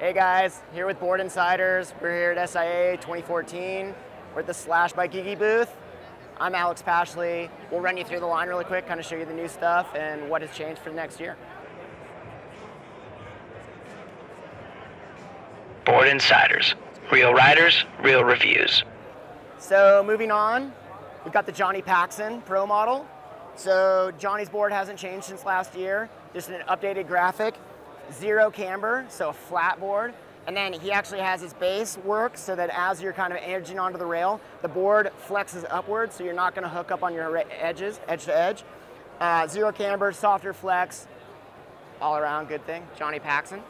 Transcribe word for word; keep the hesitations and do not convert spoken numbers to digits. Hey guys, here with Board Insiders. We're here at S I A twenty fourteen. We're at the Slash by Gigi booth. I'm Alex Paschley. We'll run you through the line really quick, kind of show you the new stuff and what has changed for the next year. Board Insiders, real riders, real reviews. So moving on, we've got the Johnnie Paxson Pro model. So Johnnie's board hasn't changed since last year, just an updated graphic. Zero camber, so a flat board, and then he actually has his base work so that as you're kind of edging onto the rail, the board flexes upward, so you're not going to hook up on your edges, edge to edge. Uh, zero camber, softer flex, all around good thing. Johnnie Paxson.